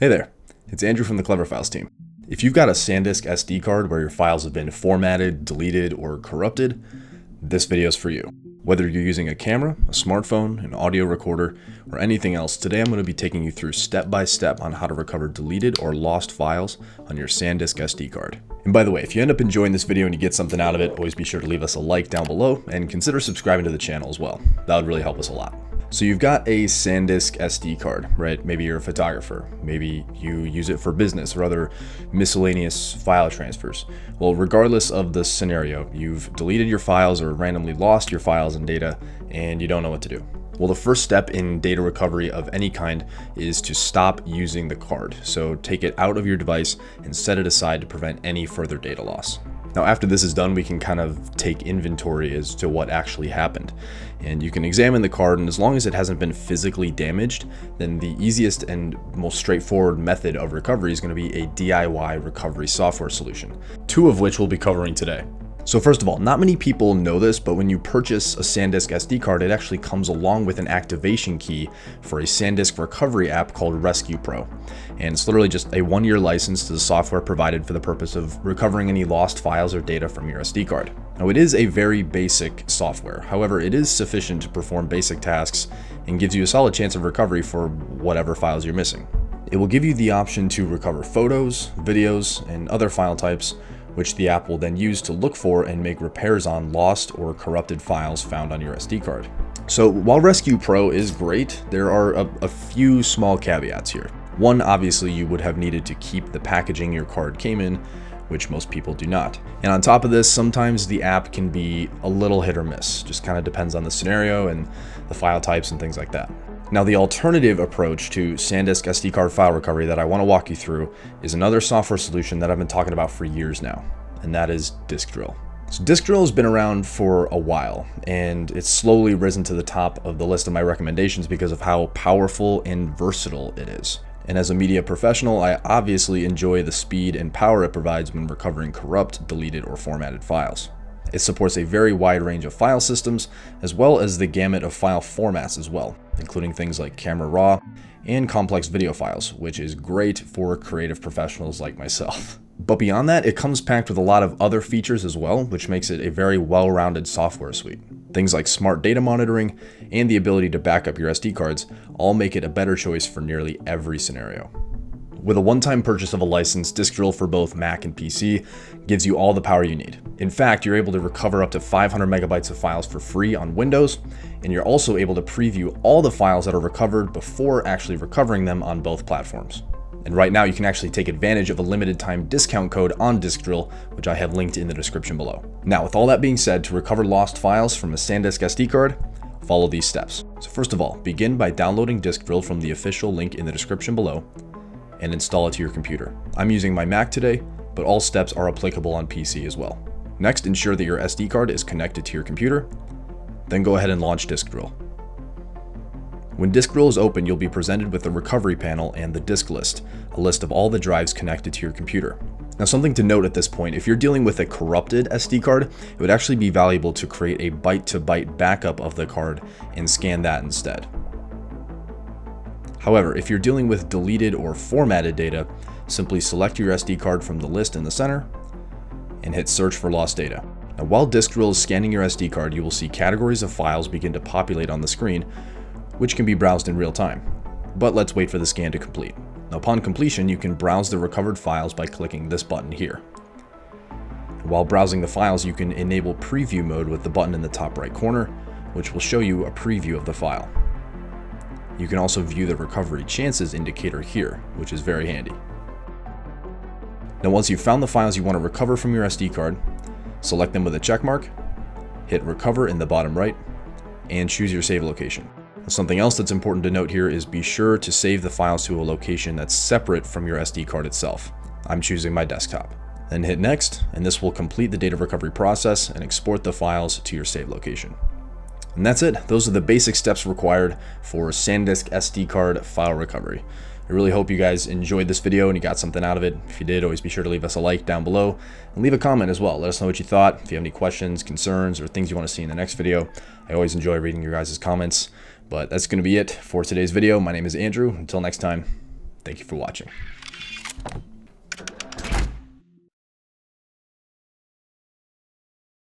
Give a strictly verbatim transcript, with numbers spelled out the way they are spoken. Hey there, it's Andrew from the CleverFiles team. If you've got a SanDisk S D card where your files have been formatted, deleted, or corrupted, this video is for you. Whether you're using a camera, a smartphone, an audio recorder, or anything else, today I'm going to be taking you through step-by-step on how to recover deleted or lost files on your SanDisk S D card. And by the way, if you end up enjoying this video and you get something out of it, always be sure to leave us a like down below and consider subscribing to the channel as well. That would really help us a lot. So you've got a SanDisk S D card, right? Maybe you're a photographer, maybe you use it for business or other miscellaneous file transfers. Well, regardless of the scenario, you've deleted your files or randomly lost your files and data, and you don't know what to do. Well, the first step in data recovery of any kind is to stop using the card. So take it out of your device and set it aside to prevent any further data loss. Now, after this is done, we can kind of take inventory as to what actually happened. And you can examine the card, and as long as it hasn't been physically damaged, then the easiest and most straightforward method of recovery is going to be a D I Y recovery software solution, two of which we'll be covering today. So first of all, not many people know this, but when you purchase a SanDisk S D card, it actually comes along with an activation key for a SanDisk recovery app called Rescue Pro. And it's literally just a one-year license to the software provided for the purpose of recovering any lost files or data from your S D card. Now, it is a very basic software. However, it is sufficient to perform basic tasks and gives you a solid chance of recovery for whatever files you're missing. It will give you the option to recover photos, videos, and other file types, which the app will then use to look for and make repairs on lost or corrupted files found on your S D card. So while Rescue Pro is great, there are a, a few small caveats here. One, obviously you would have needed to keep the packaging your card came in, which most people do not. And on top of this, sometimes the app can be a little hit or miss, just kind of depends on the scenario and the file types and things like that. Now, the alternative approach to SanDisk S D card file recovery that I want to walk you through is another software solution that I've been talking about for years now, and that is Disk Drill. So Disk Drill has been around for a while, and it's slowly risen to the top of the list of my recommendations because of how powerful and versatile it is. And as a media professional, I obviously enjoy the speed and power it provides when recovering corrupt, deleted, or formatted files. It supports a very wide range of file systems, as well as the gamut of file formats as well, including things like camera raw and complex video files, which is great for creative professionals like myself. But beyond that, it comes packed with a lot of other features as well, which makes it a very well-rounded software suite. Things like smart data monitoring and the ability to back up your S D cards all make it a better choice for nearly every scenario. With a one-time purchase of a license, Disk Drill for both Mac and P C gives you all the power you need. In fact, you're able to recover up to five hundred megabytes of files for free on Windows, and you're also able to preview all the files that are recovered before actually recovering them on both platforms. And right now, you can actually take advantage of a limited time discount code on Disk Drill, which I have linked in the description below. Now, with all that being said, to recover lost files from a SanDisk S D card, follow these steps. So first of all, begin by downloading Disk Drill from the official link in the description below, and install it to your computer. I'm using my Mac today, but all steps are applicable on P C as well. Next, ensure that your S D card is connected to your computer, then go ahead and launch Disk Drill. When Disk Drill is open, you'll be presented with the recovery panel and the disk list, a list of all the drives connected to your computer. Now, something to note at this point, if you're dealing with a corrupted S D card, it would actually be valuable to create a byte-to-byte backup of the card and scan that instead. However, if you're dealing with deleted or formatted data, simply select your S D card from the list in the center and hit search for lost data. Now, while Disk Drill is scanning your S D card, you will see categories of files begin to populate on the screen, which can be browsed in real time. But let's wait for the scan to complete. Now, upon completion, you can browse the recovered files by clicking this button here. While browsing the files, you can enable preview mode with the button in the top right corner, which will show you a preview of the file. You can also view the recovery chances indicator here, which is very handy. Now, once you've found the files you want to recover from your S D card, select them with a check mark, hit recover in the bottom right, and choose your save location. Something else that's important to note here is be sure to save the files to a location that's separate from your S D card itself. I'm choosing my desktop. Then hit next, and this will complete the data recovery process and export the files to your save location. And that's it. Those are the basic steps required for SanDisk S D card file recovery. I really hope you guys enjoyed this video and you got something out of it. If you did, always be sure to leave us a like down below and leave a comment as well. Let us know what you thought. If you have any questions, concerns, or things you want to see in the next video, I always enjoy reading your guys' comments. But that's going to be it for today's video. My name is Andrew. Until next time, Thank you for watching.